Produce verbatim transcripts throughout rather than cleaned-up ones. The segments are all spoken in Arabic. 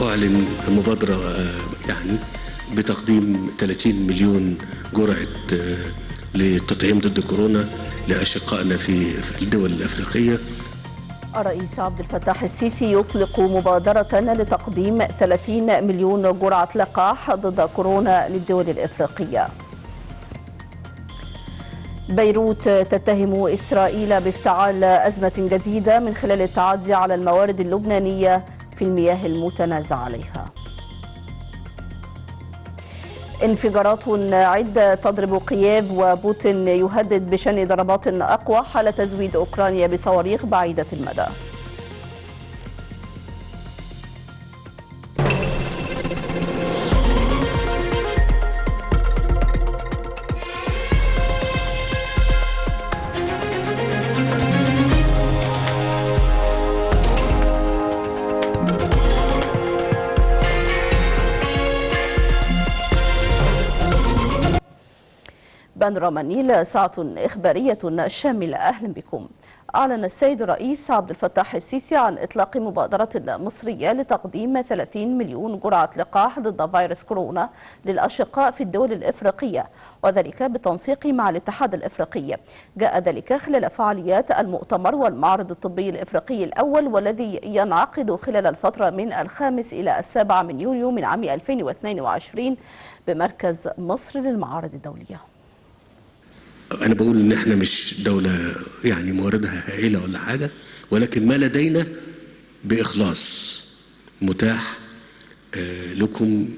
أعلن مبادرة يعني بتقديم ثلاثين مليون جرعة للتطعيم ضد الكورونا لأشقائنا في الدول الأفريقية. الرئيس عبد الفتاح السيسي يطلق مبادرة لتقديم ثلاثين مليون جرعة لقاح ضد كورونا للدول الإفريقية. بيروت تتهم إسرائيل بافتعال أزمة جديدة من خلال التعدي على الموارد اللبنانية في المياه المتنازع عليها. انفجارات عدة تضرب كييف وبوتين يهدد بشن ضربات أقوى حال تزويد أوكرانيا بصواريخ بعيدة المدى. بانوراما النيل ساعة إخبارية شاملة، أهلا بكم. أعلن السيد الرئيس عبد الفتاح السيسي عن إطلاق مبادرة مصرية لتقديم ثلاثين مليون جرعة لقاح ضد فيروس كورونا للأشقاء في الدول الإفريقية، وذلك بالتنسيق مع الاتحاد الإفريقي. جاء ذلك خلال فعاليات المؤتمر والمعرض الطبي الإفريقي الأول، والذي ينعقد خلال الفترة من الخامس إلى السابع من يوليو من عام ألفين واثنين وعشرين بمركز مصر للمعارض الدولية. أنا بقول إن إحنا مش دولة يعني مواردها هائلة ولا حاجة، ولكن ما لدينا بإخلاص متاح لكم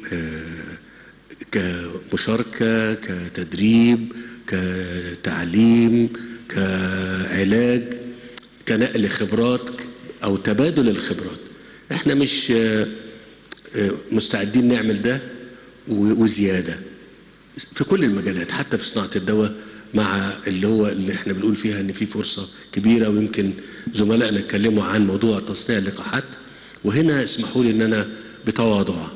كمشاركة، كتدريب، كتعليم، كعلاج، كنقل خبرات أو تبادل الخبرات. إحنا مش مستعدين نعمل ده وزيادة في كل المجالات، حتى في صناعة الدواء، مع اللي هو اللي احنا بنقول فيها ان في فرصه كبيره، ويمكن زملائنا اتكلموا عن موضوع تصنيع اللقاحات. وهنا اسمحوا لي ان انا بتواضع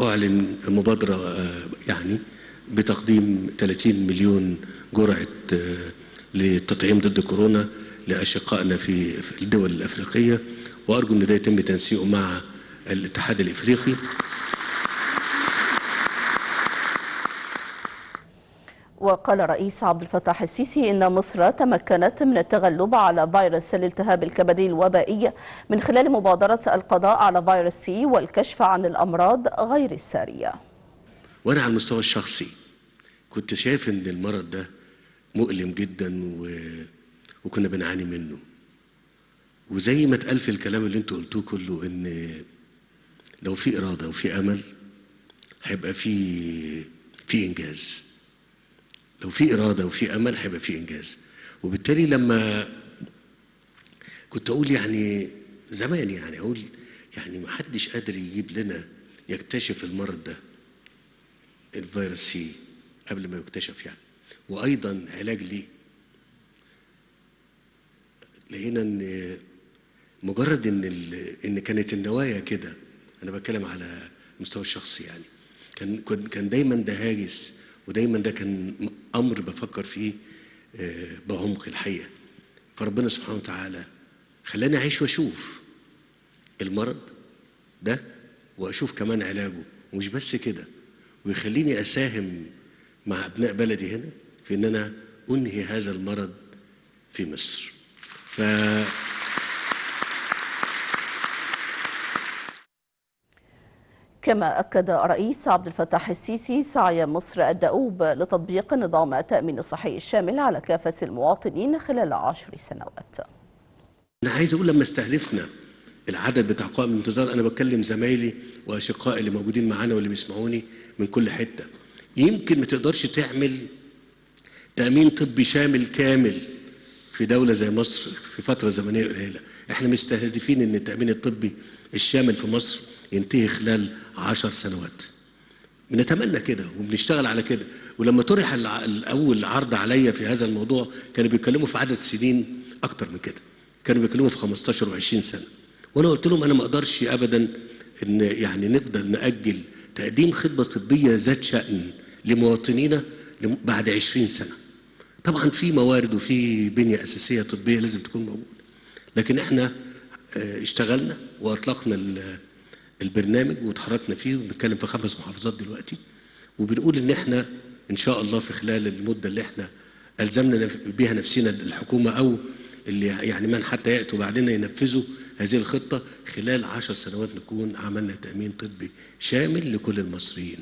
اعلن مبادره يعني بتقديم ثلاثين مليون جرعه للتطعيم ضد كورونا لاشقائنا في الدول الافريقيه، وارجو ان ده يتم تنسيقه مع الاتحاد الافريقي. وقال الرئيس عبد الفتاح السيسي إن مصر تمكنت من التغلب على فيروس الالتهاب الكبدي الوبائي من خلال مبادرة القضاء على فيروس سي والكشف عن الأمراض غير السارية. وأنا على المستوى الشخصي كنت شايف إن المرض ده مؤلم جدا و... وكنا بنعاني منه، وزي ما اتقال في الكلام اللي انتوا قلتوه كله إن لو في إرادة وفي أمل هيبقى في في إنجاز. لو في إرادة وفي أمل هيبقى في إنجاز. وبالتالي لما كنت أقول يعني زمان يعني أقول يعني ما حدش قادر يجيب لنا يكتشف المرض ده الفيروس سي قبل ما يكتشف يعني، وأيضا علاج ليه. لقينا إن مجرد إن إن كانت النوايا كده، أنا بتكلم على مستوى الشخصي يعني، كان كان دايما ده هاجس، ودايما ده كان امر بفكر فيه بعمق الحقيقه. فربنا سبحانه وتعالى خلاني اعيش واشوف المرض ده واشوف كمان علاجه، ومش بس كده، ويخليني اساهم مع ابناء بلدي هنا في ان انا انهي هذا المرض في مصر. ف كما أكد الرئيس عبد الفتاح السيسي سعي مصر الدؤوب لتطبيق نظام التأمين الصحي الشامل على كافة المواطنين خلال عشر سنوات. أنا عايز أقول لما استهدفنا العدد بتاع قائمة الانتظار، أنا بتكلم زمايلي وأشقائي اللي موجودين معانا واللي بيسمعوني من كل حتة، يمكن ما تقدرش تعمل تأمين طبي شامل كامل في دولة زي مصر في فترة زمنية قليلة. إحنا مستهدفين إن التأمين الطبي الشامل في مصر ينتهي خلال عشر سنوات. بنتمنى كده وبنشتغل على كده. ولما طرح الأول عرض عليا في هذا الموضوع كانوا بيتكلموا في عدد سنين أكتر من كده، كانوا بيتكلموا في خمستاشر وعشرين سنة، وأنا قلت لهم أنا ما أقدرش أبدا إن يعني نقدر نأجل تقديم خدمة طبية ذات شأن لمواطنينا بعد عشرين سنة. طبعا في موارد وفي بنية أساسية طبية لازم تكون موجودة، لكن إحنا اشتغلنا وأطلقنا البرنامج واتحركنا فيه وبنتكلم في خمس محافظات دلوقتي، وبنقول ان احنا ان شاء الله في خلال المده اللي احنا الزمنا بها نفسنا الحكومه او اللي يعني من حتى ياتوا بعدنا ينفذوا هذه الخطه، خلال عشر سنوات نكون عملنا تامين طبي شامل لكل المصريين.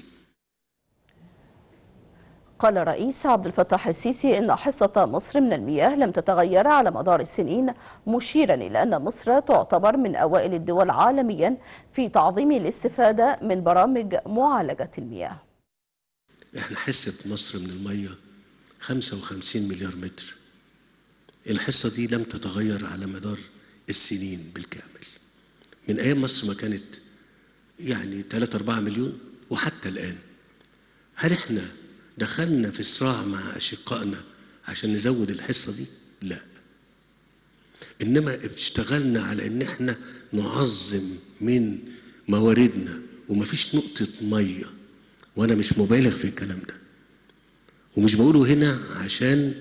قال الرئيس عبد الفتاح السيسي إن حصة مصر من المياه لم تتغير على مدار السنين، مشيرا إلى أن مصر تعتبر من أوائل الدول عالميا في تعظيم الاستفادة من برامج معالجة المياه. إحنا حصة مصر من المياه خمسة وخمسين مليار متر، الحصة دي لم تتغير على مدار السنين بالكامل من أيام مصر ما كانت يعني ثلاثة أربعة مليون وحتى الآن. هل إحنا دخلنا في صراع مع أشقائنا عشان نزود الحصة دي؟ لا، إنما اشتغلنا على إن إحنا نعظم من مواردنا، ومفيش نقطة مية، وأنا مش مبالغ في الكلام ده ومش بقوله هنا عشان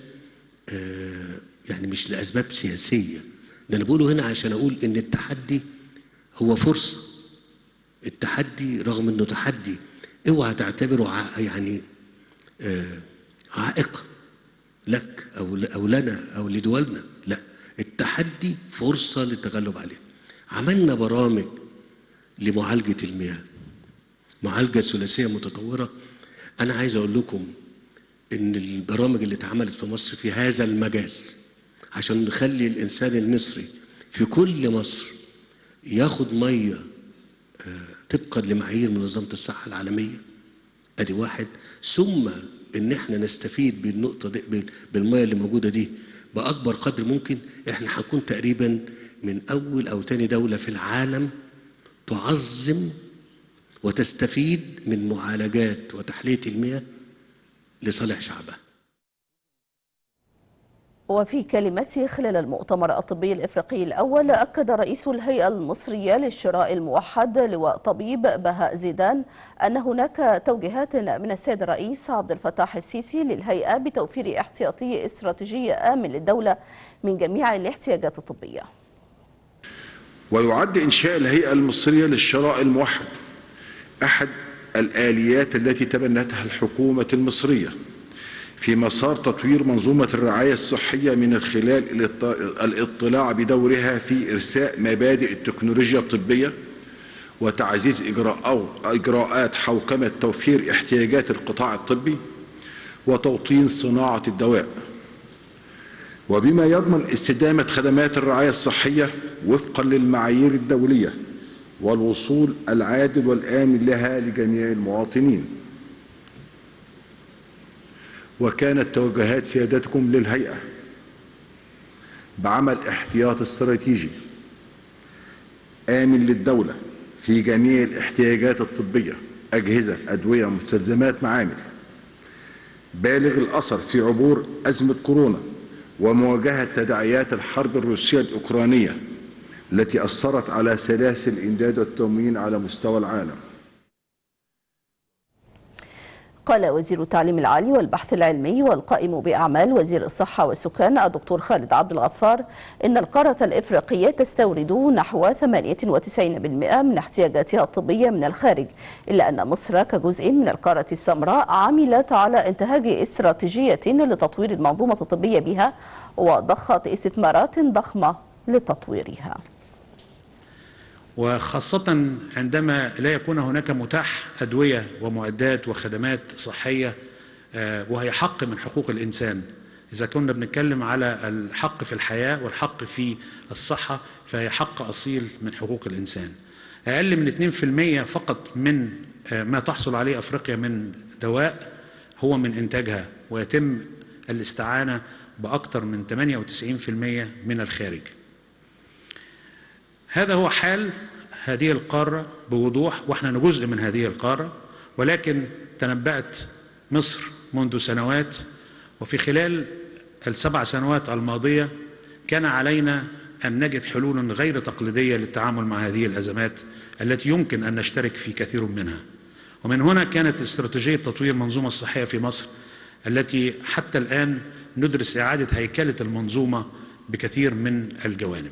آه يعني مش لأسباب سياسية، ده أنا بقوله هنا عشان أقول إن التحدي هو فرصة. التحدي رغم إنه تحدي أوعى تعتبره يعني آه عائق لك أو, أو لنا أو لدولنا، لا، التحدي فرصة للتغلب عليه. عملنا برامج لمعالجة المياه، معالجة ثلاثية متطورة. أنا عايز أقول لكم إن البرامج اللي اتعملت في مصر في هذا المجال عشان نخلي الإنسان المصري في كل مصر ياخد مية آه طبقا لمعايير منظمة الصحة العالمية، ادي واحد. ثم ان احنا نستفيد بالنقطه دي بالميه اللي موجوده دي باكبر قدر ممكن. احنا هنكون تقريبا من اول او ثاني دوله في العالم تعظم وتستفيد من معالجات وتحليه المياه لصالح شعبها. وفي كلمته خلال المؤتمر الطبي الإفريقي الأول، أكد رئيس الهيئة المصرية للشراء الموحد لواء طبيب بهاء زيدان أن هناك توجيهات من السيد الرئيس عبد الفتاح السيسي للهيئة بتوفير احتياطي استراتيجي آمن للدولة من جميع الاحتياجات الطبية. ويعد إنشاء الهيئة المصرية للشراء الموحد أحد الآليات التي تبنتها الحكومة المصرية في مسار تطوير منظومة الرعاية الصحية من خلال الاطلاع بدورها في إرساء مبادئ التكنولوجيا الطبية وتعزيز إجراءات حوكمة توفير احتياجات القطاع الطبي وتوطين صناعة الدواء، وبما يضمن استدامة خدمات الرعاية الصحية وفقا للمعايير الدولية والوصول العادل والآمن لها لجميع المواطنين. وكانت توجهات سيادتكم للهيئة بعمل احتياط استراتيجي آمن للدولة في جميع الاحتياجات الطبية، أجهزة، أدوية، مستلزمات، معامل، بالغ الأثر في عبور أزمة كورونا ومواجهة تداعيات الحرب الروسية الأوكرانية التي أثرت على سلاسل الإمداد والتموين على مستوى العالم. قال وزير التعليم العالي والبحث العلمي والقائم بأعمال وزير الصحة والسكان الدكتور خالد عبد الغفار إن القارة الإفريقية تستورد نحو ثمانية وتسعين بالمئة من احتياجاتها الطبية من الخارج، إلا أن مصر كجزء من القارة السمراء عملت على إنتاج استراتيجية لتطوير المنظومة الطبية بها وضخت استثمارات ضخمة لتطويرها. وخاصة عندما لا يكون هناك متاح أدوية ومعدات وخدمات صحية، وهي حق من حقوق الإنسان. إذا كنا بنتكلم على الحق في الحياة والحق في الصحة، فهي حق أصيل من حقوق الإنسان. أقل من اثنين بالمئة فقط من ما تحصل عليه أفريقيا من دواء هو من إنتاجها، ويتم الاستعانة بأكثر من ثمانية وتسعين بالمئة من الخارج. هذا هو حال هذه القارة بوضوح، واحنا جزء من هذه القارة، ولكن تنبأت مصر منذ سنوات، وفي خلال السبع سنوات الماضية كان علينا أن نجد حلول غير تقليدية للتعامل مع هذه الأزمات التي يمكن أن نشترك في كثير منها. ومن هنا كانت استراتيجية تطوير المنظومة الصحية في مصر، التي حتى الآن ندرس إعادة هيكلة المنظومة بكثير من الجوانب.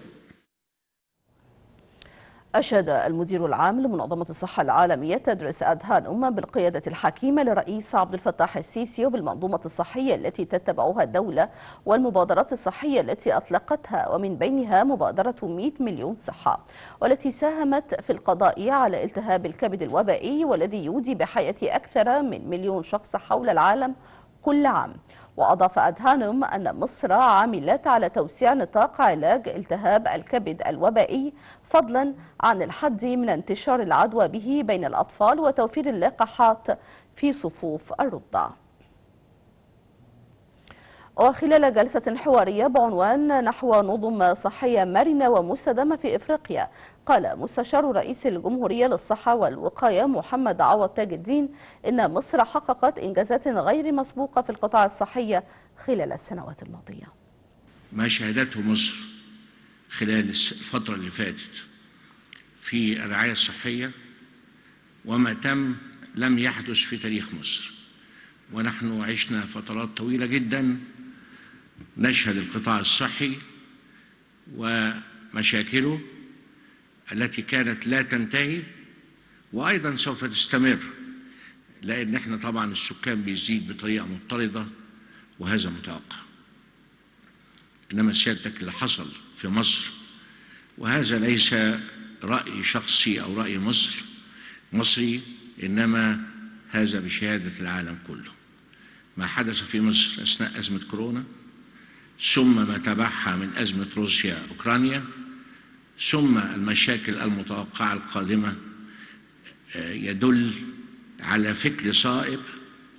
أشاد المدير العام لمنظمة الصحة العالمية تيدروس أدهانوم بالقيادة الحكيمة لرئيس عبد الفتاح السيسي وبالمنظومة الصحية التي تتبعها الدولة والمبادرات الصحية التي أطلقتها، ومن بينها مبادرة مئة مليون صحة والتي ساهمت في القضاء على التهاب الكبد الوبائي والذي يودي بحياة أكثر من مليون شخص حول العالم كل عام. وأضاف أدهانوم أن مصر عملت على توسيع نطاق علاج التهاب الكبد الوبائي فضلا عن الحد من انتشار العدوى به بين الأطفال وتوفير اللقاحات في صفوف الرضع. وخلال جلسة حوارية بعنوان نحو نظم صحية مرنة ومستدامة في إفريقيا، قال مستشار رئيس الجمهورية للصحة والوقاية محمد عوض تاج الدين إن مصر حققت إنجازات غير مسبوقة في القطاع الصحي خلال السنوات الماضية. ما شهدته مصر خلال الفترة اللي فاتت في الرعاية الصحية وما تم لم يحدث في تاريخ مصر، ونحن عشنا فترات طويلة جدا نشهد القطاع الصحي ومشاكله التي كانت لا تنتهي وأيضا سوف تستمر، لأن احنا طبعا السكان بيزيد بطريقة مضطردة وهذا متوقع. إنما سيادتك اللي حصل في مصر، وهذا ليس رأي شخصي أو رأي مصر مصري، إنما هذا بشهادة العالم كله. ما حدث في مصر أثناء أزمة كورونا، ثم ما تبعها من أزمة روسيا أوكرانيا، ثم المشاكل المتوقعة القادمة، يدل على فكر صائب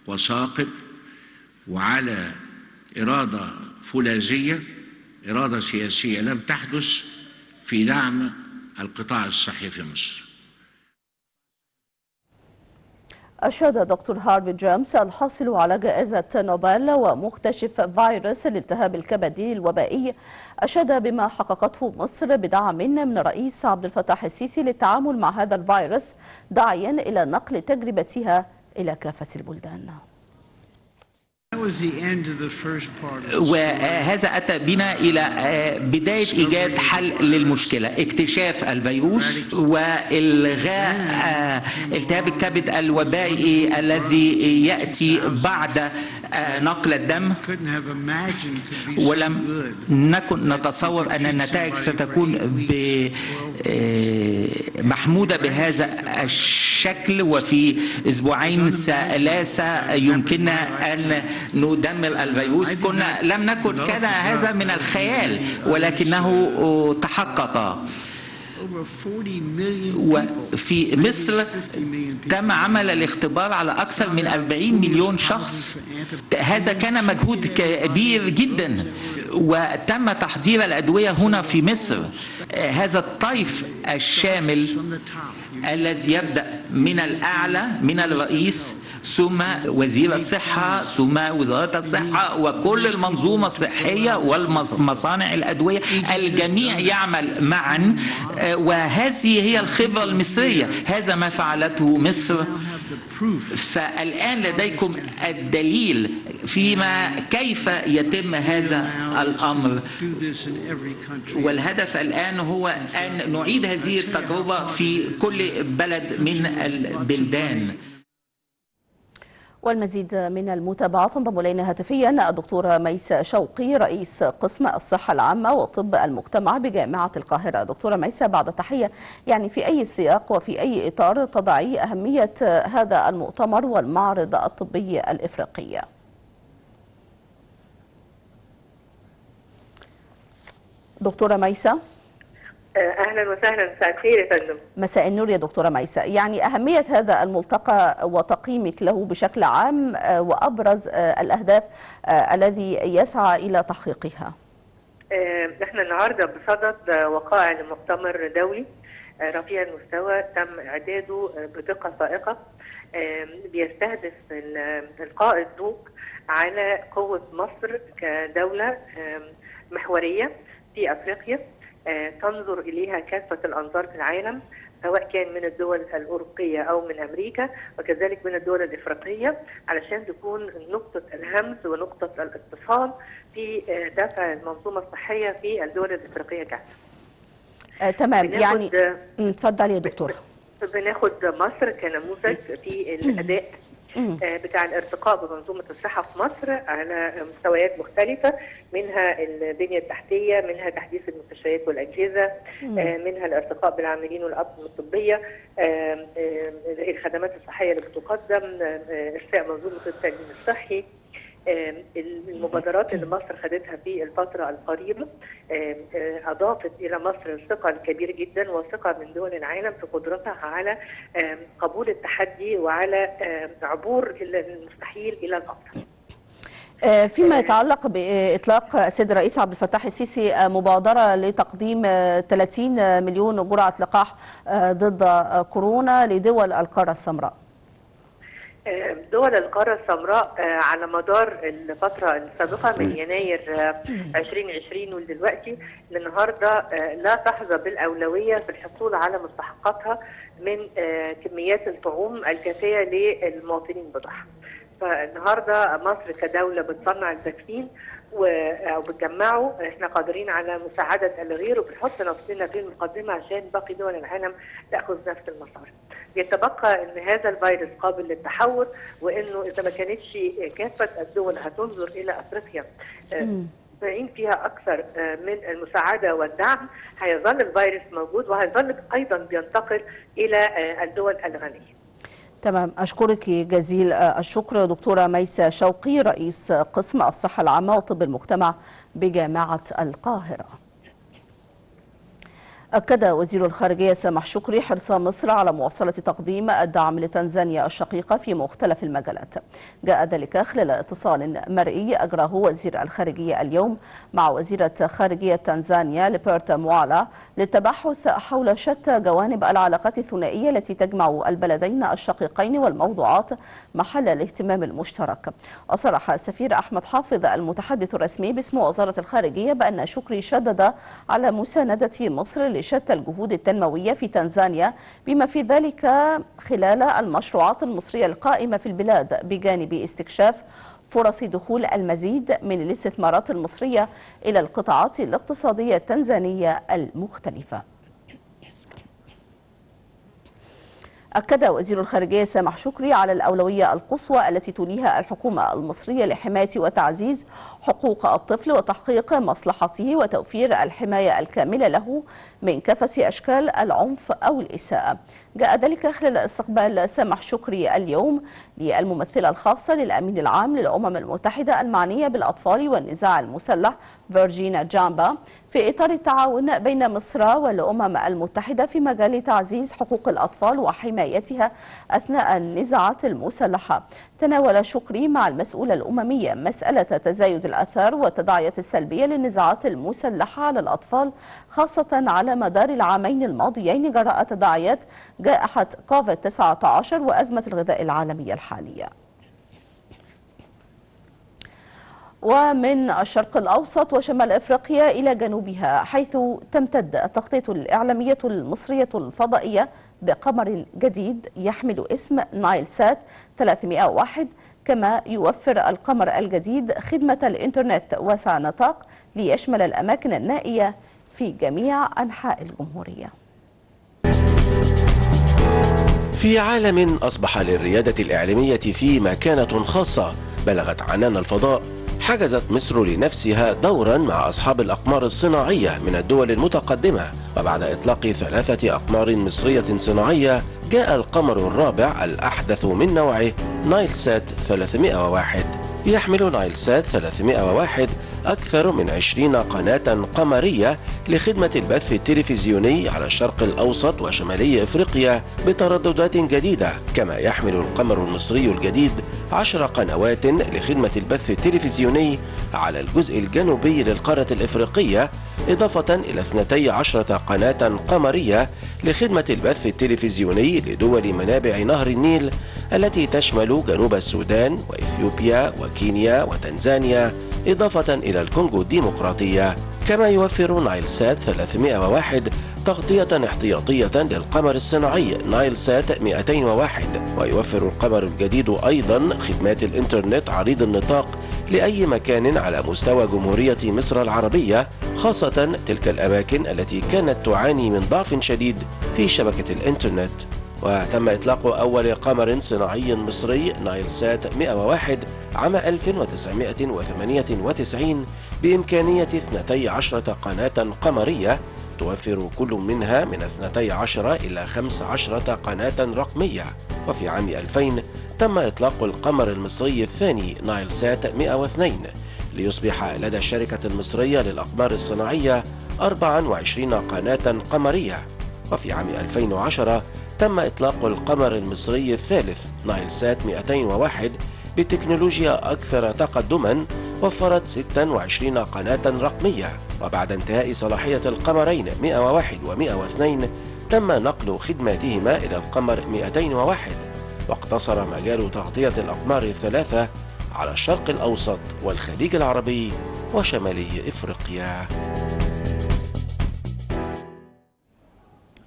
وثاقب وعلى إرادة فولاذية، إرادة سياسية لم تحدث في دعم القطاع الصحي في مصر. أشاد دكتور هارفي جيمس الحاصل على جائزة نوبل ومكتشف فيروس الالتهاب الكبدي الوبائي، أشاد بما حققته مصر بدعم من الرئيس عبد الفتاح السيسي للتعامل مع هذا الفيروس، داعيا إلى نقل تجربتها إلى كافة البلدان. وهذا أتى بنا إلى بداية إيجاد حل للمشكلة، اكتشاف الفيروس وإلغاء التهاب الكبد الوبائي الذي يأتي بعد نقل الدم. ولم نكن نتصور أن النتائج ستكون محمودة بهذا الشكل، وفي أسبوعين ثلاثة يمكننا أن ندمر الفيروس. كنا لم نكن كان هذا من الخيال ولكنه تحقق. وفي مصر تم عمل الاختبار على أكثر من أربعين مليون شخص، هذا كان مجهود كبير جدا، وتم تحضير الأدوية هنا في مصر. هذا الطيف الشامل الذي يبدأ من الأعلى، من الرئيس ثم وزير الصحة ثم وزارة الصحة وكل المنظومة الصحية والمصانع الأدوية، الجميع يعمل معا، وهذه هي الخبرة المصرية، هذا ما فعلته مصر. فالآن لديكم الدليل فيما كيف يتم هذا الأمر، والهدف الآن هو أن نعيد هذه التجربة في كل بلد من البلدان. والمزيد من المتابعة تنضم إلينا هاتفيا الدكتورة ميسى شوقي، رئيس قسم الصحة العامة وطب المجتمع بجامعة القاهرة. دكتورة ميسى، بعد تحية، يعني في أي سياق وفي أي إطار تضعي أهمية هذا المؤتمر والمعرض الطبي الإفريقي؟ دكتورة ميسى، اهلا وسهلا. مساء الخير يا فندم. مساء النور يا دكتوره ميسى. يعني اهميه هذا الملتقى وتقييمك له بشكل عام وابرز الاهداف الذي يسعى الى تحقيقها. نحن النهارده بصدد وقائع لمؤتمر دولي رفيع المستوى تم اعداده بدقه فائقه، بيستهدف القاء الضوء على قوه مصر كدوله محوريه في افريقيا، تنظر إليها كافة الأنظار في العالم، سواء كان من الدول الأوروبية أو من أمريكا، وكذلك من الدول الإفريقية، علشان تكون نقطة الهمس ونقطة الاتصال في دفع المنظومة الصحية في الدول الإفريقية كافة. آه تمام. يعني اتفضلي يا دكتوره. بناخد مصر كنموذج في الاداء بتاع الارتقاء بمنظومه الصحه في مصر على مستويات مختلفه، منها البنيه التحتيه، منها تحديث المستشفيات والاجهزه، منها الارتقاء بالعاملين والأطقم الطبيه، الخدمات الصحيه اللي بتقدم، ارساء منظومه التامين الصحي، المبادرات اللي مصر خدتها في الفترة القريبة أضافت إلى مصر ثقة كبيرة جدا وثقة من دول العالم في قدرتها على قبول التحدي وعلى عبور المستحيل إلى الأفضل. فيما يتعلق بإطلاق السيد الرئيس عبد الفتاح السيسي مبادرة لتقديم ثلاثين مليون جرعة لقاح ضد كورونا لدول القارة السمراء. دول القارة السمراء على مدار الفترة السابقة من يناير ألفين وعشرين ولدلوقتي للنهارده لا تحظى بالأولوية في الحصول على مستحقاتها من كميات الطعوم الكافية للمواطنين بتاعها. فالنهارده مصر كدولة بتصنع الفاكسين أو بتجمعه، احنا قادرين على مساعدة الغير وبنحط نفسنا في المقدمة عشان باقي دول العالم تأخذ نفس المسار. يتبقى ان هذا الفيروس قابل للتحول، وانه اذا ما كانتش كافه الدول هتنظر الى افريقيا مستعين فيها اكثر من المساعده والدعم، هيظل الفيروس موجود وهيظل ايضا بينتقل الى الدول الغنيه. تمام، أشكرك جزيل الشكر دكتورة ميسى شوقي رئيس قسم الصحة العامة وطب المجتمع بجامعة القاهرة. أكد وزير الخارجية سامح شكري حرص مصر على مواصلة تقديم الدعم لتنزانيا الشقيقة في مختلف المجالات. جاء ذلك خلال اتصال مرئي أجراه وزير الخارجية اليوم مع وزيرة خارجية تنزانيا لبرتا موالا للتبحث حول شتى جوانب العلاقات الثنائية التي تجمع البلدين الشقيقين والموضوعات محل الاهتمام المشترك. وصرح السفير أحمد حافظ المتحدث الرسمي باسم وزارة الخارجية بأن شكري شدد على مساندة مصر شتى الجهود التنموية في تنزانيا بما في ذلك خلال المشروعات المصرية القائمة في البلاد، بجانب استكشاف فرص دخول المزيد من الاستثمارات المصرية إلى القطاعات الاقتصادية التنزانية المختلفة. أكد وزير الخارجية سامح شكري على الأولوية القصوى التي توليها الحكومة المصرية لحماية وتعزيز حقوق الطفل وتحقيق مصلحته وتوفير الحماية الكاملة له من كافة أشكال العنف أو الإساءة. جاء ذلك خلال استقبال سامح شكري اليوم للممثلة الخاصة للأمين العام للأمم المتحدة المعنية بالأطفال والنزاع المسلح فيرجينيا جامبا في إطار التعاون بين مصر والأمم المتحدة في مجال تعزيز حقوق الأطفال وحمايتها أثناء النزاعات المسلحة. تناول شكري مع المسؤولة الأممية مسألة تزايد الآثار والتداعيات السلبية للنزاعات المسلحة على الأطفال، خاصة على مدار العامين الماضيين جراء تداعيات جائحة كوفيد تسعة عشر وأزمة الغذاء العالمية الحالية. ومن الشرق الأوسط وشمال إفريقيا إلى جنوبها، حيث تمتد التغطية الإعلامية المصرية الفضائية بقمر جديد يحمل اسم نايل سات ثلاثمائة وواحد، كما يوفر القمر الجديد خدمة الإنترنت واسع النطاق ليشمل الأماكن النائية في جميع أنحاء الجمهورية. في عالم أصبح للريادة الإعلامية فيه مكانة خاصة بلغت عنان الفضاء، حجزت مصر لنفسها دورا مع أصحاب الأقمار الصناعية من الدول المتقدمة، وبعد إطلاق ثلاثة أقمار مصرية صناعية جاء القمر الرابع الأحدث من نوعه نايل سات ثلاثمائة وواحد. يحمل نايل سات ثلاثمائة وواحد أكثر من عشرين قناة قمرية لخدمة البث التلفزيوني على الشرق الأوسط وشمالي إفريقيا بترددات جديدة، كما يحمل القمر المصري الجديد عشر قنوات لخدمة البث التلفزيوني على الجزء الجنوبي للقارة الإفريقية، إضافة إلى اثنتي عشرة قناة قمرية لخدمة البث التلفزيوني لدول منابع نهر النيل التي تشمل جنوب السودان وإثيوبيا وكينيا وتنزانيا، إضافة إلى الكونغو الديمقراطية كما يوفر نايل سات ثلاثمائة وواحد تغطية احتياطية للقمر الصناعي نايل سات مائتين وواحد، ويوفر القمر الجديد أيضا خدمات الإنترنت عريض النطاق لأي مكان على مستوى جمهورية مصر العربية، خاصة تلك الأماكن التي كانت تعاني من ضعف شديد في شبكة الإنترنت. وتم إطلاق أول قمر صناعي مصري نايل سات مائة وواحد عام ألف وتسعمائة وثمانية وتسعين بإمكانية اثنتي عشرة قناة قمرية، توفر كل منها من اثنتي عشرة إلى خمس عشرة قناة رقمية. وفي عام ألفين تم إطلاق القمر المصري الثاني نايل سات مائة واثنين ليصبح لدى الشركة المصرية للأقمار الصناعية أربع وعشرين قناة قمرية. وفي عام ألفين وعشرة تم إطلاق القمر المصري الثالث نايل سات مائتين وواحد بتكنولوجيا أكثر تقدما، وفرت ست وعشرين قناة رقمية. وبعد انتهاء صلاحية القمرين مائة وواحد ومائة واثنين تم نقل خدماتهما إلى القمر مائتين وواحد، واقتصر مجال تغطية الأقمار الثلاثة على الشرق الأوسط والخليج العربي وشمالي إفريقيا.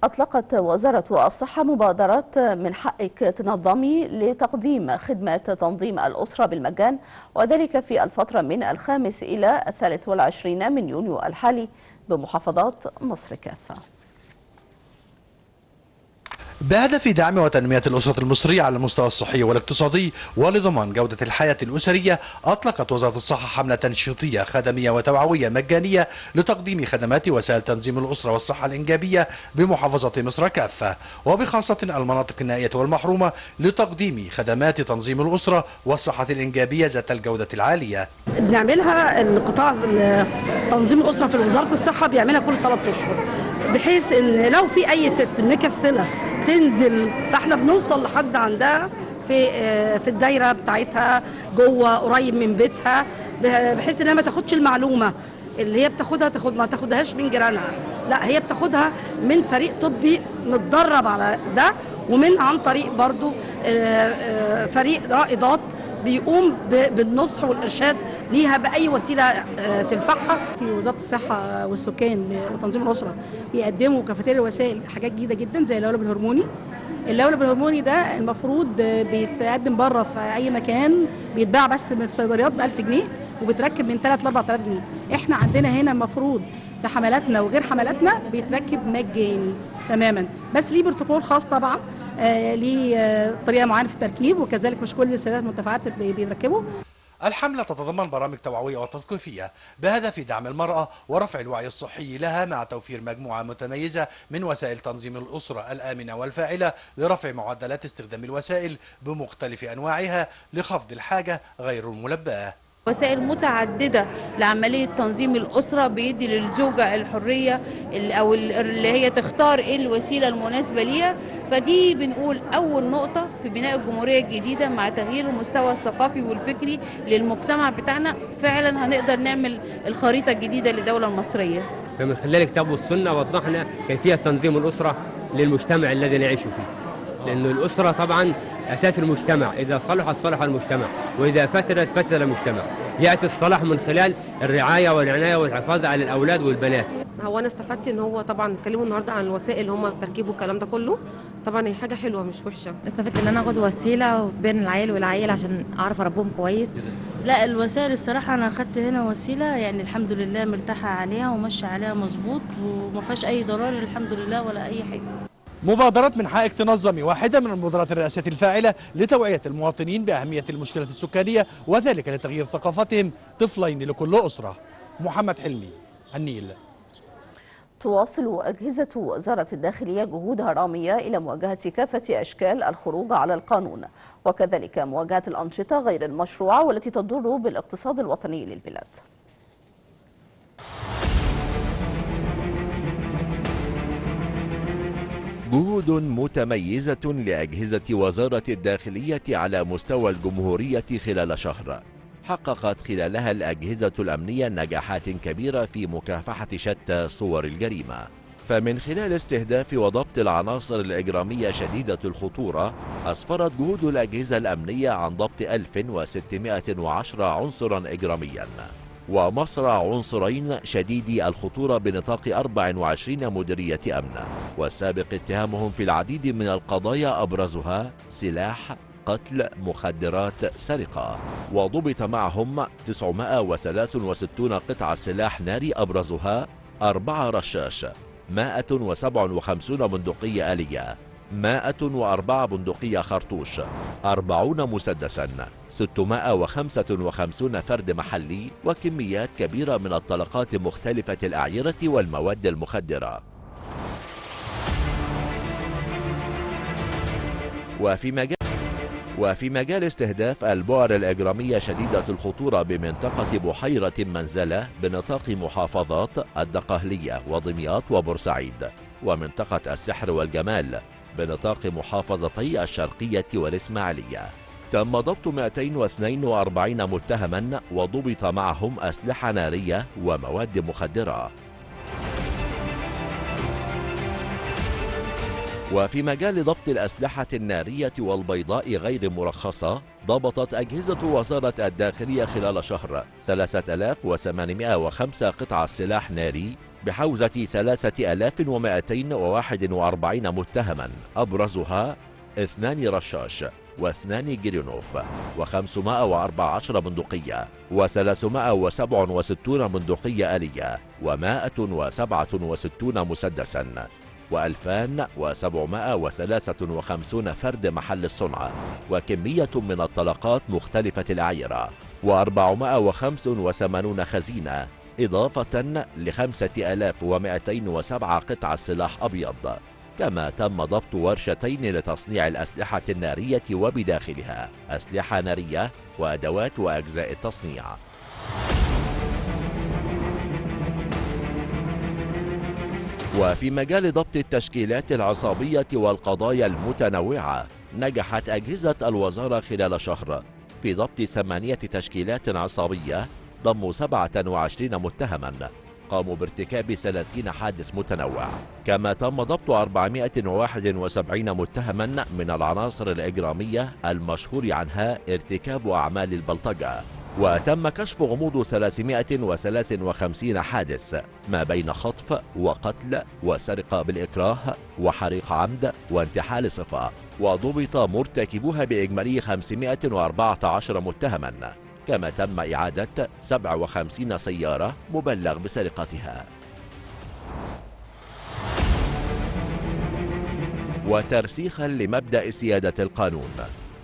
أطلقت وزارة الصحة مبادرات من حقك تنظمي لتقديم خدمات تنظيم الأسرة بالمجان، وذلك في الفترة من الخامس إلى الثالث والعشرين من يونيو الحالي بمحافظات مصر كافة. بهدف دعم وتنمية الأسرة المصرية على المستوى الصحي والاقتصادي ولضمان جودة الحياة الأسرية، أطلقت وزارة الصحة حملة تنشيطية خدمية وتوعوية مجانية لتقديم خدمات وسائل تنظيم الأسرة والصحة الإنجابية بمحافظات مصر كافة، وبخاصة المناطق النائية والمحرومة، لتقديم خدمات تنظيم الأسرة والصحة الإنجابية ذات الجودة العالية. بنعملها القطاع تنظيم الأسرة في وزارة الصحة بيعملها كل ثلاثة أشهر، بحيث إن لو في أي ست مكسلة تنزل فاحنا بنوصل لحد عندها في في الدايره بتاعتها جوه قريب من بيتها، بحيث انها ما تاخدش المعلومه اللي هي بتاخدها تاخد ما تاخدهاش من جيرانها، لا هي بتاخدها من فريق طبي متدرب على ده، ومن عن طريق برضو فريق رائدات بيقوم بالنصح والارشاد ليها باي وسيله تنفعها. وزاره الصحه والسكان وتنظيم الاسره بيقدموا كافيتيريا وسائل حاجات جديده جدا زي اللولب الهرموني. اللولب الهرموني ده المفروض بيتقدم بره في اي مكان، بيتباع بس من الصيدليات ب ألف جنيه وبتركب من ثلاثة ل أربعة آلاف جنيه. احنا عندنا هنا المفروض في حملاتنا وغير حملاتنا بيتركب مجاني تماما، بس ليه بروتوكول خاص طبعا، آه ليه آه طريقه معينه في التركيب، وكذلك مش كل السيدات المنتفعات بيركبوا. الحملة تتضمن برامج توعوية وتثقيفية بهدف دعم المرأة ورفع الوعي الصحي لها، مع توفير مجموعة متميزة من وسائل تنظيم الأسرة الآمنة والفاعلة لرفع معدلات استخدام الوسائل بمختلف أنواعها لخفض الحاجة غير الملباة. وسائل متعددة لعملية تنظيم الأسرة بيدي للزوجة الحرية أو اللي هي تختار إيه الوسيلة المناسبة ليها، فدي بنقول أول نقطة في بناء الجمهورية الجديدة. مع تغيير المستوى الثقافي والفكري للمجتمع بتاعنا فعلا هنقدر نعمل الخريطة الجديدة للدولة المصرية. فمن خلال الكتاب والسنة وضحنا كيفية تنظيم الأسرة للمجتمع الذي نعيش فيه، لأن الأسرة طبعا أساس المجتمع، إذا صلحت صلح المجتمع وإذا فسدت فسد المجتمع. يأتي الصلاح من خلال الرعاية والعناية والحفاظ على الأولاد والبنات. هو أنا استفدت إن هو طبعا اتكلموا النهارده عن الوسائل اللي هم تركيبه الكلام ده كله، طبعا هي حاجة حلوة مش وحشة. استفدت إن أنا آخد وسيلة بين العيل والعيل عشان أعرف أربهم كويس. لا الوسائل الصراحة أنا أخدت هنا وسيلة يعني الحمد لله مرتاحة عليها وماشية عليها مظبوط وما فيهاش أي ضرر الحمد لله ولا أي حاجة. مبادرة من حقك تنظمي واحدة من المبادرات الرئاسية الفاعلة لتوعية المواطنين بأهمية المشكلة السكانية، وذلك لتغيير ثقافتهم، طفلين لكل أسرة. محمد حلمي، النيل. تواصل أجهزة وزارة الداخلية جهودها الرامية إلى مواجهة كافة أشكال الخروج على القانون، وكذلك مواجهة الأنشطة غير المشروعة والتي تضر بالاقتصاد الوطني للبلاد. جهود متميزة لأجهزة وزارة الداخلية على مستوى الجمهورية خلال شهر، حققت خلالها الأجهزة الأمنية نجاحات كبيرة في مكافحة شتى صور الجريمة. فمن خلال استهداف وضبط العناصر الإجرامية شديدة الخطورة، أسفرت جهود الأجهزة الأمنية عن ضبط ألف وستمائة وعشرة عنصرا إجراميا، ومصرع عنصرين شديدي الخطورة بنطاق أربع وعشرين مديرية أمن، والسابق اتهامهم في العديد من القضايا أبرزها سلاح، قتل، مخدرات، سرقة. وضبط معهم تسعمائة وثلاث وستين قطعة سلاح ناري أبرزها أربعة رشاش، مائة وسبع وخمسين بندقية آلية، مائة وأربعة بندقية خرطوش، أربعين مسدسا، ستمائة وخمسة وخمسين فرد محلي، وكميات كبيرة من الطلقات مختلفة الأعيرة والمواد المخدرة. وفي مجال وفي مجال استهداف البؤر الإجرامية شديدة الخطورة بمنطقة بحيرة منزلة بنطاق محافظات الدقهلية ودمياط وبورسعيد، ومنطقة السحر والجمال بنطاق محافظتي الشرقية والإسماعيلية، تم ضبط مائتين واثنين وأربعين متهما وضبط معهم أسلحة نارية ومواد مخدرة. وفي مجال ضبط الأسلحة النارية والبيضاء غير مرخصة، ضبطت أجهزة وزارة الداخلية خلال شهر ثلاثة آلاف وثمانمائة وخمسة قطعة سلاح ناري بحوزة ثلاثة آلاف ومائتين وواحد وأربعين متهما، أبرزها اثنان رشاش واثنان جرينوف وخمسمائة وأربع عشرة بندقية وثلاثمائة وسبع وستين بندقية آلية ومائة وسبعة وستين مسدسا وألفين وسبعمائة وثلاثة وخمسين فرد محل الصنع، وكمية من الطلقات مختلفة الأعيرة وأربعمائة وخمس وثمانين خزينة، إضافة لخمسة آلاف ومائتين وسبعة قطع سلاح أبيض. كما تم ضبط ورشتين لتصنيع الأسلحة النارية وبداخلها أسلحة نارية وأدوات وأجزاء التصنيع. وفي مجال ضبط التشكيلات العصابية والقضايا المتنوعة، نجحت أجهزة الوزارة خلال شهر في ضبط ثمانية تشكيلات عصابية ضموا سبعة وعشرين متهما قاموا بارتكاب ثلاثين حادث متنوع. كما تم ضبط أربعمائة وواحد وسبعين متهما من العناصر الإجرامية المشهور عنها ارتكاب أعمال البلطجة، وتم كشف غموض ثلاثمائة وثلاث وخمسين حادث ما بين خطف وقتل وسرقة بالإكراه وحريق عمد وانتحال صفة، وضبط مرتكبوها بإجمالي خمسمائة وأربعة عشر متهما. كما تم إعادة سبع وخمسين سيارة مبلغ بسرقتها. وترسيخا لمبدأ سيادة القانون،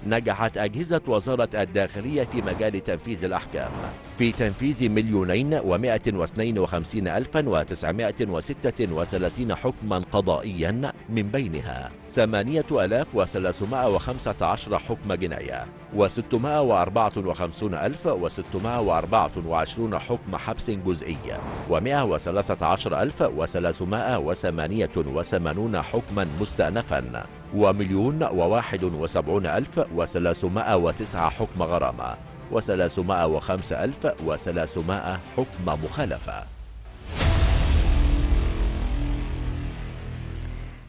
نجحت أجهزة وزارة الداخلية في مجال تنفيذ الأحكام في تنفيذ مليونين ومائة واثنين وخمسين ألفا وتسعمائة وستة وثلاثين حكما قضائيا، من بينها ثمانية آلاف وثلاثمائة وخمسة عشر حكم جناية وستمائة وأربعة وخمسون ألف وستمائة وأربعة وعشرون حكم حبس جزئي ومائة وثلاثة عشر ألف وثلاثمائة وثمانية وثمانون حكما مستأنفا ومليون وواحد وسبعون ألف وثلاثمائة وتسعة حكم غرامة وثلاثمائة وخمسة ألف وثلاثمائة حكم مخالفة.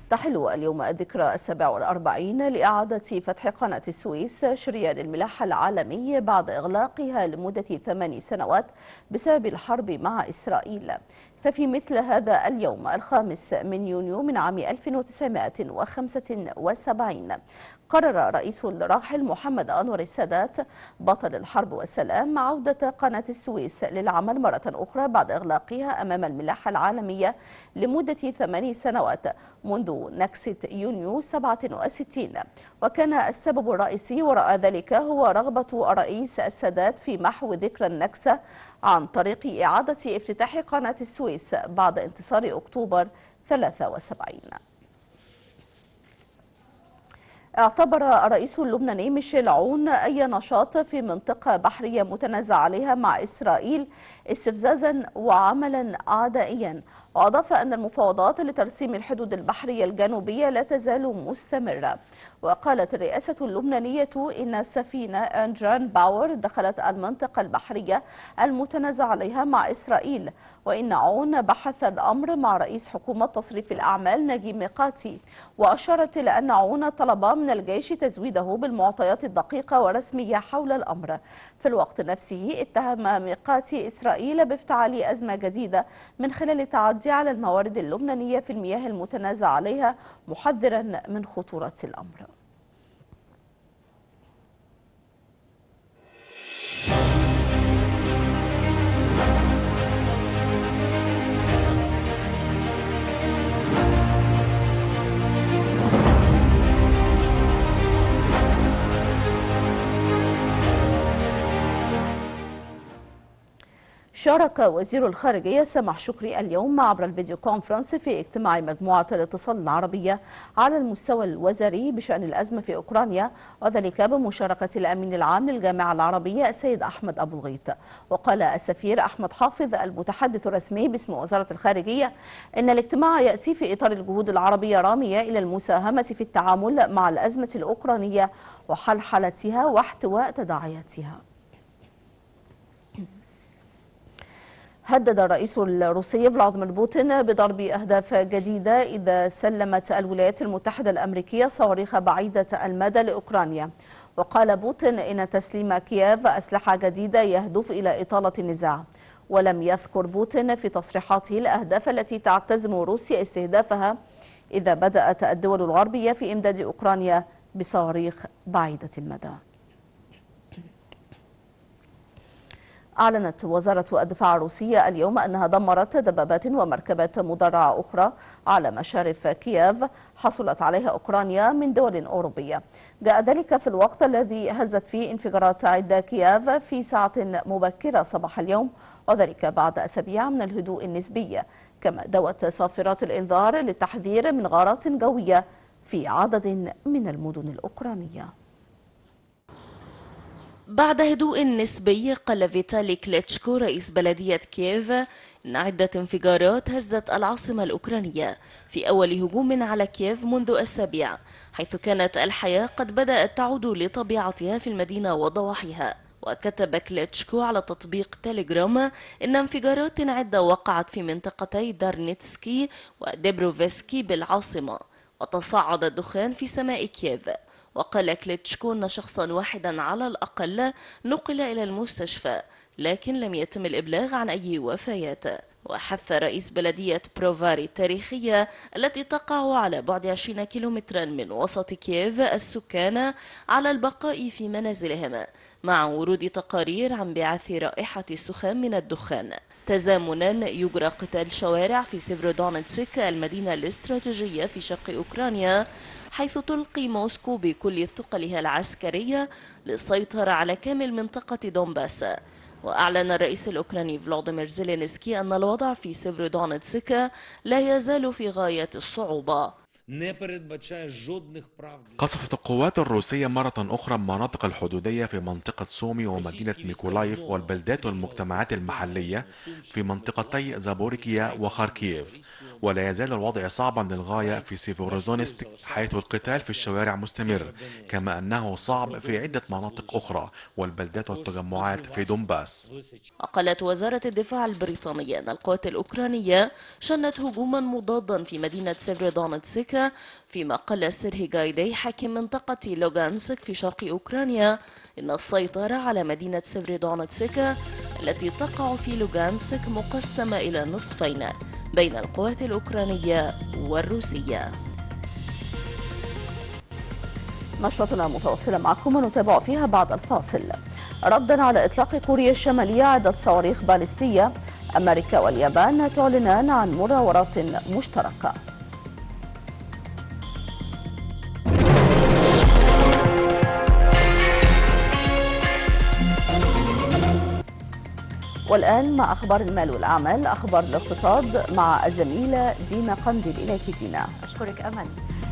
تحل اليوم الذكرى السابعة والأربعين لإعادة فتح قناة السويس شريان الملاحة العالمي بعد إغلاقها لمدة ثماني سنوات بسبب الحرب مع إسرائيل. ففي مثل هذا اليوم الخامس من يونيو من عام ألف وتسعمائة وخمسة وسبعين قرر رئيس الراحل محمد أنور السادات بطل الحرب والسلام عودة قناة السويس للعمل مرة أخرى بعد إغلاقها أمام الملاحة العالمية لمدة ثماني سنوات منذ نكسة يونيو سبعة وستين. وكان السبب الرئيسي وراء ذلك هو رغبة الرئيس السادات في محو ذكرى النكسة عن طريق إعادة افتتاح قناة السويس بعد انتصار أكتوبر ثلاثة وسبعين. اعتبر الرئيس اللبناني ميشال عون أي نشاط في منطقة بحرية متنازع عليها مع إسرائيل استفزازا وعملا عدائيا، وأضاف أن المفاوضات لترسيم الحدود البحرية الجنوبية لا تزال مستمرة. وقالت الرئاسة اللبنانية إن السفينة أندران باور دخلت المنطقة البحرية المتنازع عليها مع إسرائيل، وإن عون بحث الأمر مع رئيس حكومة تصريف الأعمال ناجي ميقاتي. وأشارت إلى أن عون طلب ضمن الجيش تزويده بالمعطيات الدقيقة ورسمية حول الأمر. في الوقت نفسه اتهم ميقاتي إسرائيل بافتعال أزمة جديدة من خلال التعدي على الموارد اللبنانية في المياه المتنازع عليها، محذرا من خطورة الأمر. شارك وزير الخارجية سامح شكري اليوم عبر الفيديو كونفرنس في اجتماع مجموعة الاتصال العربية على المستوى الوزاري بشأن الأزمة في أوكرانيا، وذلك بمشاركة الأمين العام للجامعة العربية السيد أحمد أبو الغيط. وقال السفير أحمد حافظ المتحدث الرسمي باسم وزارة الخارجية إن الاجتماع يأتي في إطار الجهود العربية رامية إلى المساهمة في التعامل مع الأزمة الأوكرانية وحل حالتها واحتواء تداعياتها. هدد الرئيس الروسي فلاديمير بوتين بضرب أهداف جديدة إذا سلمت الولايات المتحدة الأمريكية صواريخ بعيدة المدى لأوكرانيا. وقال بوتين إن تسليم كييف أسلحة جديدة يهدف إلى إطالة النزاع. ولم يذكر بوتين في تصريحاته الأهداف التي تعتزم روسيا استهدافها إذا بدأت الدول الغربية في إمداد أوكرانيا بصواريخ بعيدة المدى. أعلنت وزارة الدفاع الروسية اليوم أنها دمرت دبابات ومركبات مدرعة أخرى على مشارف كييف حصلت عليها أوكرانيا من دول أوروبية. جاء ذلك في الوقت الذي هزت فيه انفجارات عدة كييف في ساعة مبكرة صباح اليوم، وذلك بعد أسابيع من الهدوء النسبي، كما دوت صافرات الإنذار للتحذير من غارات جوية في عدد من المدن الأوكرانية. بعد هدوء نسبي قال فيتاليك كليتشكو رئيس بلدية كييف إن عدة انفجارات هزت العاصمة الأوكرانية في أول هجوم على كييف منذ أسابيع، حيث كانت الحياة قد بدأت تعود لطبيعتها في المدينة وضواحيها. وكتب كليتشكو على تطبيق تيليجرام إن انفجارات عدة وقعت في منطقتي دارنيتسكي وديبروفيسكي بالعاصمة، وتصاعد الدخان في سماء كييف. وقال كليتشكو أن شخصا واحدا على الأقل نقل إلى المستشفى، لكن لم يتم الإبلاغ عن أي وفيات. وحث رئيس بلدية بروفاري التاريخية التي تقع على بعد عشرين كيلومترا من وسط كييف السكان على البقاء في منازلهم مع ورود تقارير عن بعث رائحة السخان من الدخان. تزامنا يجرى قتال شوارع في سيفرودونتسك المدينة الاستراتيجية في شرق أوكرانيا، حيث تلقي موسكو بكل ثقلها العسكرية للسيطرة على كامل منطقة دونباس. وأعلن الرئيس الأوكراني فلاديمير زيلينسكي أن الوضع في سيفرودونتسك لا يزال في غاية الصعوبة. قصفت القوات الروسية مرة أخرى المناطق الحدودية في منطقة سومي ومدينة ميكولايف والبلدات والمجتمعات المحلية في منطقتي زابوريكيا وخاركييف، ولا يزال الوضع صعبا للغاية في سيفرودونتسك، حيث القتال في الشوارع مستمر، كما أنه صعب في عدة مناطق أخرى والبلدات والتجمعات في دونباس. قالت وزارة الدفاع البريطانية أن القوات الأوكرانية شنت هجوما مضادا في مدينة سيفرودونتسك، فيما قال سيرغي جايدي حاكم منطقة لوغانسك في شرق أوكرانيا إن السيطرة على مدينة سيفرودونتسك التي تقع في لوغانسك مقسمة إلى نصفين بين القوات الأوكرانية والروسية. نشرتنا متواصلة معكم ونتابع فيها بعد الفاصل. ردا على إطلاق كوريا الشمالية عدة صواريخ باليستية، أمريكا واليابان تعلنان عن مراورات مشتركة. والآن مع أخبار المال والأعمال، أخبار الاقتصاد مع الزميلة دينا قنديل. إليك دينا. أشكرك أمل.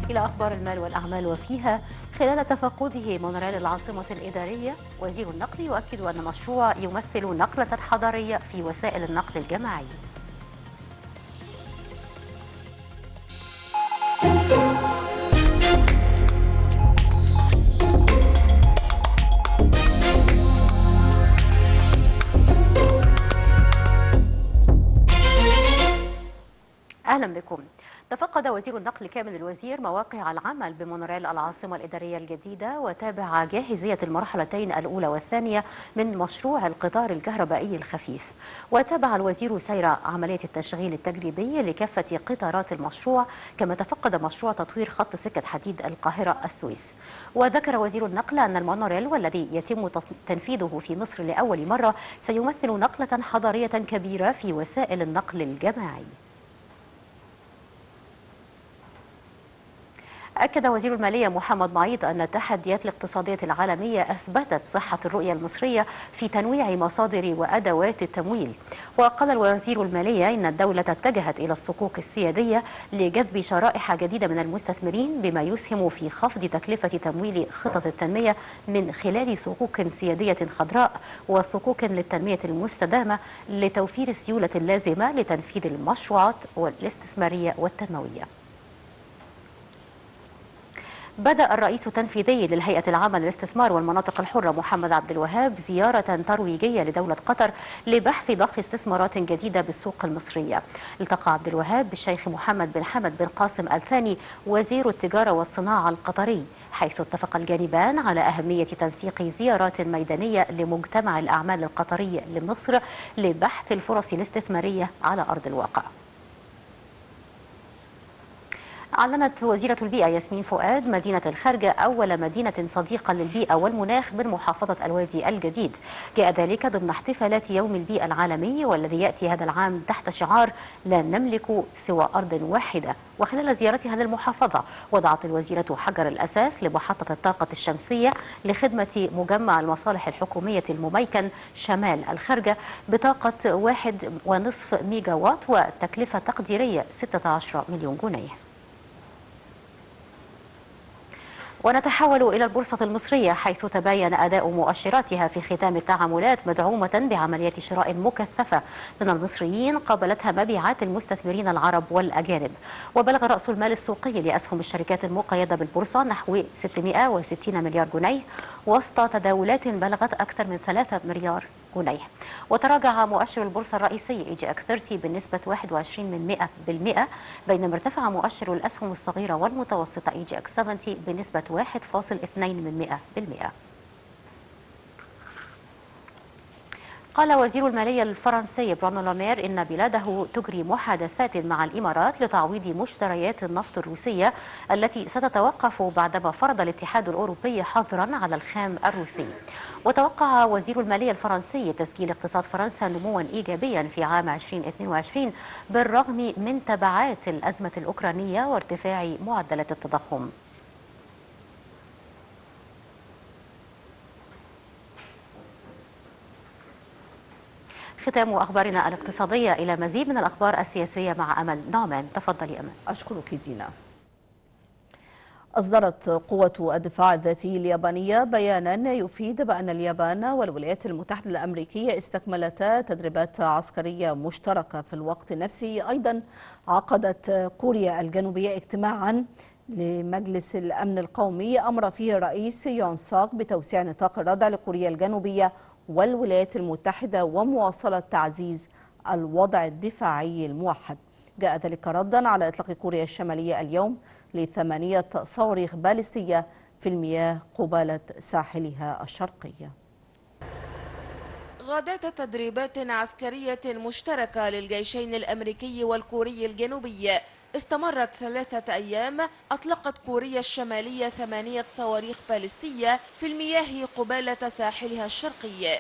إلى أخبار المال والأعمال وفيها خلال تفقده مونوريل العاصمة الإدارية وزير النقل يؤكد أن مشروع يمثل نقلة حضارية في وسائل النقل الجماعي. أهلا بكم. تفقد وزير النقل كامل الوزير مواقع العمل بمونوريل العاصمة الإدارية الجديدة وتابع جاهزية المرحلتين الأولى والثانية من مشروع القطار الكهربائي الخفيف. وتابع الوزير سير عملية التشغيل التجريبي لكافة قطارات المشروع، كما تفقد مشروع تطوير خط سكة حديد القاهرة السويس. وذكر وزير النقل أن المونوريل والذي يتم تنفيذه في مصر لأول مرة سيمثل نقلة حضارية كبيرة في وسائل النقل الجماعي. أكد وزير المالية محمد معيط أن التحديات الاقتصادية العالمية أثبتت صحة الرؤية المصرية في تنويع مصادر وأدوات التمويل. وقال الوزير المالية إن الدولة اتجهت إلى الصكوك السيادية لجذب شرائح جديدة من المستثمرين، بما يسهم في خفض تكلفة تمويل خطط التنمية من خلال صكوك سيادية خضراء وصكوك للتنمية المستدامة لتوفير السيولة اللازمة لتنفيذ المشروعات والاستثمارية والتنموية. بدأ الرئيس التنفيذي للهيئة العامة للاستثمار والمناطق الحرة محمد عبد الوهاب زيارة ترويجية لدولة قطر لبحث ضخ استثمارات جديدة بالسوق المصرية. التقى عبد الوهاب بالشيخ محمد بن حمد بن قاسم الثاني وزير التجارة والصناعة القطري، حيث اتفق الجانبان على أهمية تنسيق زيارات ميدانية لمجتمع الأعمال القطري لمصر لبحث الفرص الاستثمارية على أرض الواقع. أعلنت وزيرة البيئة ياسمين فؤاد مدينة الخارجة أول مدينة صديقة للبيئة والمناخ من محافظة الوادي الجديد. جاء ذلك ضمن احتفالات يوم البيئة العالمي والذي يأتي هذا العام تحت شعار لا نملك سوى أرض واحدة. وخلال زيارتها للمحافظة وضعت الوزيرة حجر الأساس لمحطة الطاقة الشمسية لخدمة مجمع المصالح الحكومية المميكن شمال الخارجة بطاقة واحد ونصف ميجا وات وتكلفة تقديرية ستة عشر مليون جنيه. ونتحول إلى البورصة المصرية، حيث تباين أداء مؤشراتها في ختام التعاملات مدعومة بعمليات شراء مكثفة من المصريين قابلتها مبيعات المستثمرين العرب والأجانب. وبلغ رأس المال السوقي لأسهم الشركات المقيدة بالبورصة نحو ستمائة وستين مليار جنيه وسط تداولات بلغت أكثر من ثلاثة مليار جنيه. وتراجع مؤشر البورصة الرئيسي اي جي اك ثلاثين بنسبة واحد وعشرين من مئة بالمئة، بينما ارتفع مؤشر الأسهم الصغيرة والمتوسطة اي جي اك سبعين بنسبة واحد فاصل اثنين من مئة بالمئة. قال وزير المالية الفرنسي برونو لومير إن بلاده تجري محادثات مع الإمارات لتعويض مشتريات النفط الروسية التي ستتوقف بعدما فرض الاتحاد الأوروبي حظرا على الخام الروسي. وتوقع وزير المالية الفرنسي تسجيل اقتصاد فرنسا نموا إيجابيا في عام ألفين واثنين وعشرين بالرغم من تبعات الأزمة الأوكرانية وارتفاع معدلات التضخم. ختام أخبارنا الاقتصادية. إلى مزيد من الأخبار السياسية مع أمل نعمان. تفضلي أمل. أشكرك زينة. أصدرت قوة الدفاع الذاتي اليابانية بيانا يفيد بأن اليابان والولايات المتحدة الأمريكية استكملتا تدريبات عسكرية مشتركة. في الوقت نفسه أيضا عقدت كوريا الجنوبية اجتماعا لمجلس الأمن القومي أمر فيه الرئيس يون سوك بتوسيع نطاق الردع لكوريا الجنوبية والولايات المتحدة ومواصلة تعزيز الوضع الدفاعي الموحد. جاء ذلك ردا على إطلاق كوريا الشمالية اليوم لثمانية صواريخ باليستية في المياه قبالة ساحلها الشرقية. غادت تدريبات عسكرية مشتركة للجيشين الأمريكي والكوري الجنوبي استمرت ثلاثة أيام. أطلقت كوريا الشمالية ثمانية صواريخ باليستية في المياه قبالة ساحلها الشرقي.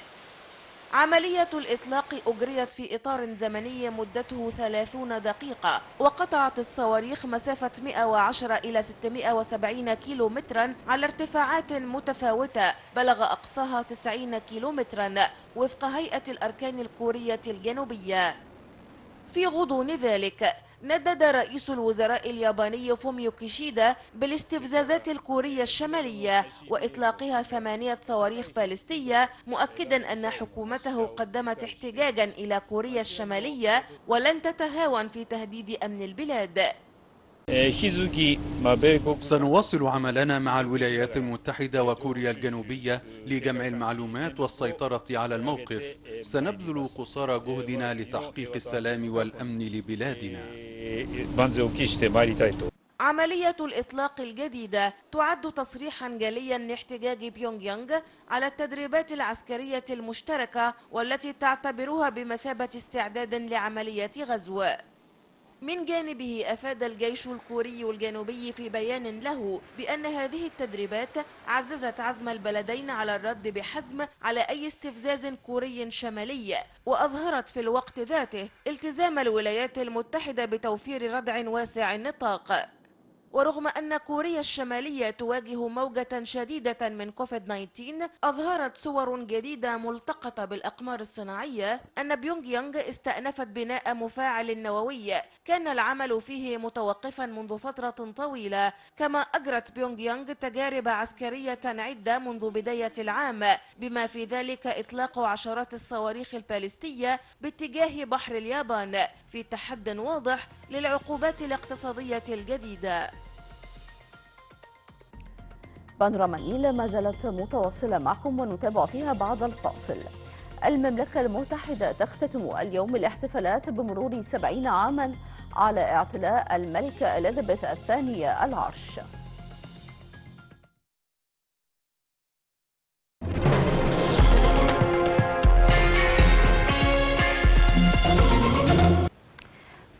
عملية الإطلاق أجريت في إطار زمني مدته ثلاثين دقيقة، وقطعت الصواريخ مسافة مئة وعشرة إلى ستمائة وسبعين كيلومترا على ارتفاعات متفاوتة بلغ أقصاها تسعين كيلومترا وفق هيئة الأركان الكورية الجنوبية. في غضون ذلك ندد رئيس الوزراء الياباني فوميو كيشيدا بالاستفزازات الكورية الشمالية وإطلاقها ثمانية صواريخ باليستية، مؤكدا أن حكومته قدمت احتجاجا إلى كوريا الشمالية ولن تتهاون في تهديد أمن البلاد. سنواصل عملنا مع الولايات المتحدة وكوريا الجنوبية لجمع المعلومات والسيطرة على الموقف. سنبذل قصارى جهدنا لتحقيق السلام والأمن لبلادنا. عملية الإطلاق الجديدة تعد تصريحا جليا لاحتجاج بيونغ يانغ على التدريبات العسكرية المشتركة والتي تعتبرها بمثابة استعداد لعملية غزو. من جانبه أفاد الجيش الكوري الجنوبي في بيان له بأن هذه التدريبات عززت عزم البلدين على الرد بحزم على أي استفزاز كوري شمالي، وأظهرت في الوقت ذاته التزام الولايات المتحدة بتوفير ردع واسع النطاق. ورغم أن كوريا الشمالية تواجه موجة شديدة من كوفيد تسعة عشر، أظهرت صور جديدة ملتقطة بالأقمار الصناعية أن بيونغ يانغ استأنفت بناء مفاعل نووي كان العمل فيه متوقفا منذ فترة طويلة، كما أجرت بيونغ يانغ تجارب عسكرية عدة منذ بداية العام، بما في ذلك إطلاق عشرات الصواريخ البالستية باتجاه بحر اليابان في تحد واضح للعقوبات الاقتصادية الجديدة. بانوراما نيل ما زالت متواصلة معكم ونتابع فيها بعد الفاصل. المملكة المتحدة تختتم اليوم الاحتفالات بمرور سبعين عاما على اعتلاء الملكة إليزابيث الثانية العرش.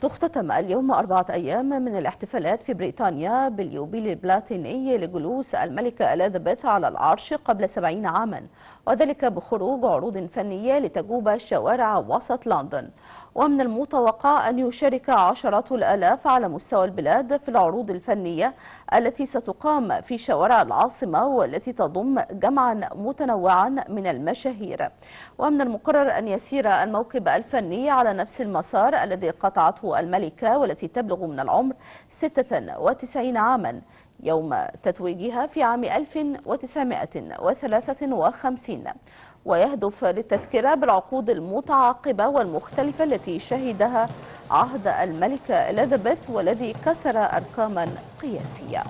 تختتم اليوم أربعة أيام من الاحتفالات في بريطانيا باليوبيل البلاطيني لجلوس الملكة إليزابيث على العرش قبل سبعين عاما، وذلك بخروج عروض فنية لتجوب شوارع وسط لندن. ومن المتوقع أن يشارك عشرات الآلاف على مستوى البلاد في العروض الفنية التي ستقام في شوارع العاصمة والتي تضم جمعا متنوعا من المشاهير. ومن المقرر أن يسير الموكب الفني على نفس المسار الذي قطعته الملكة والتي تبلغ من العمر ستة وتسعين عاما يوم تتويجها في عام ألف وتسعمائة وثلاثة وخمسين، ويهدف للتذكرة بالعقود المتعاقبة والمختلفة التي شهدها عهد الملكة إليزابيث والذي كسر أرقاما قياسية.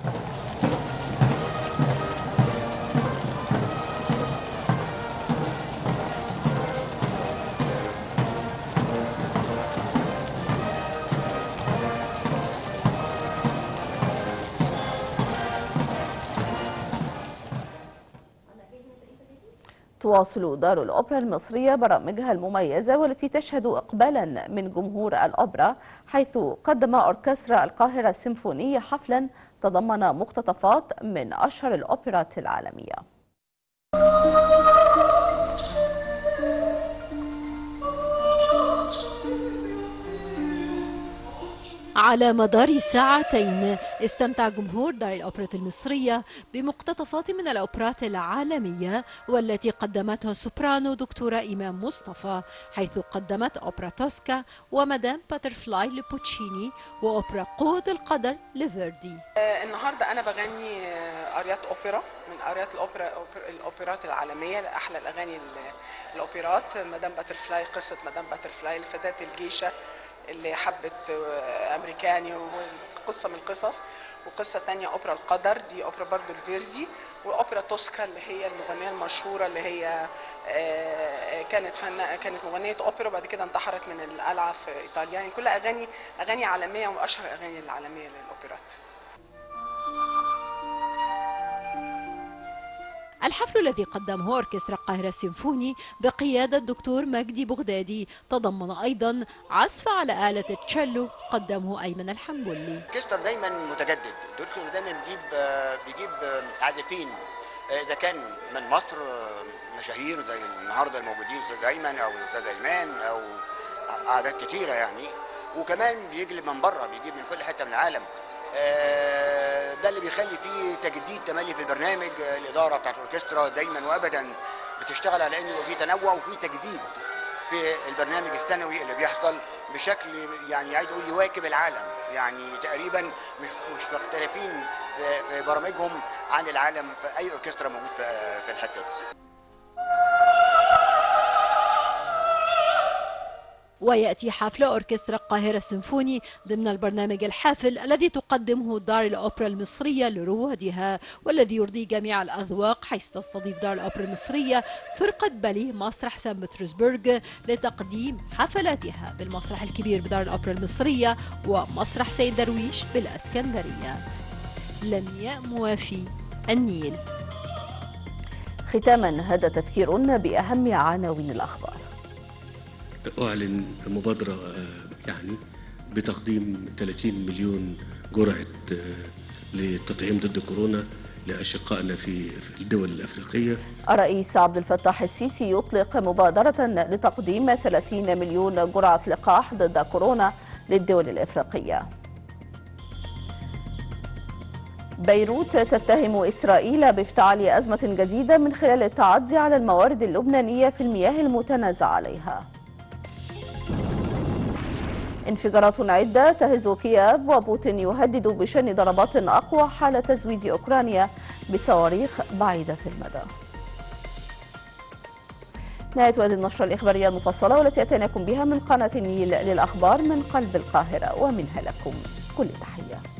تواصل دار الأوبرا المصرية برامجها المميزة والتي تشهد إقبالا من جمهور الأوبرا، حيث قدم أوركسترا القاهرة السيمفونية حفلا تضمن مقتطفات من أشهر الأوبرات العالمية. على مدار ساعتين استمتع جمهور دار الأوبرا المصرية بمقتطفات من الأوبرات العالمية والتي قدمتها سوبرانو دكتورة إيمان مصطفى، حيث قدمت أوبرا توسكا ومدام باترفلاي لبوتشيني وأوبرا قوة القدر لفيردي. النهاردة أنا بغني أريات أوبرا من أريات الأوبرا الأوبرات العالمية، أحلى الأغاني الأوبرات، مدام باترفلاي، قصة مدام باترفلاي، الفتاة الجيشة اللي حبت أمريكاني وقصة من القصص، وقصة تانية أوبرا القدر دي أوبرا برضو الفيرزي، وأوبرا توسكا اللي هي المغنية المشهورة اللي هي كانت فن كانت مغنية أوبرا وبعد كده انتحرت من القلعة في إيطاليا. يعني كلها أغاني أغاني عالمية وأشهر أغاني العالمية للأوبرات. الحفل الذي قدمه أوركسترا القاهرة السيمفوني بقيادة الدكتور مجدي بغدادي تضمن أيضا عزف على آلة التشيلو قدمه أيمن الحنبلي. الأوركسترا دايما متجدد، الدكتور دايما بيجيب بيجيب عازفين إذا كان من مصر مشاهير زي النهارده الموجودين أستاذ أيمن أو أستاذ أيمان أو أعداد كتيرة يعني، وكمان بيجلب من بره، بيجيب من كل حتة من العالم. ده اللي بيخلي فيه تجديد تملي في البرنامج. الاداره بتاعت الاوركسترا دايما وابدا بتشتغل على انه في تنوع وفي تجديد في البرنامج السنوي اللي بيحصل بشكل يعني عايز اقول يواكب العالم، يعني تقريبا مش مش مختلفين في برامجهم عن العالم في اي اوركسترا موجود في الحته دي. ويأتي حفل أوركسترا القاهرة السيمفوني ضمن البرنامج الحافل الذي تقدمه دار الأوبرا المصرية لروادها، والذي يرضي جميع الأذواق، حيث تستضيف دار الأوبرا المصرية فرقة باليه مسرح سان بطرسبرغ لتقديم حفلاتها بالمسرح الكبير بدار الأوبرا المصرية ومسرح سيد درويش بالإسكندرية. لمياء موافي، النيل. ختاما هذا تذكير بأهم عناوين الأخبار. أعلن مبادرة يعني بتقديم ثلاثين مليون جرعة للتطعيم ضد كورونا لأشقائنا في الدول الأفريقية. الرئيس عبد الفتاح السيسي يطلق مبادرة لتقديم ثلاثين مليون جرعة لقاح ضد كورونا للدول الأفريقية. بيروت تتهم إسرائيل بافتعال أزمة جديدة من خلال التعدي على الموارد اللبنانية في المياه المتنازع عليها. انفجارات عدة تهز كييف وبوتين يهدد بشن ضربات أقوى حال تزويد أوكرانيا بصواريخ بعيدة المدى. نهاية هذه النشرة الإخبارية المفصلة والتي أتيناكم بها من قناة النيل للأخبار من قلب القاهرة، ومنها لكم كل تحية.